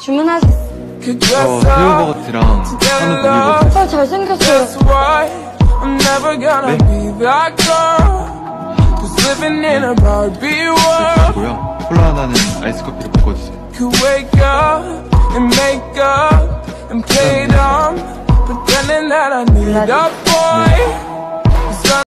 주문하셨어. 저 새우버거트랑 한우 고기버거. 오빠 잘생겼어요. 네? 고요. 콜라 하나는 아이스커피로 바꿔주세요. 네.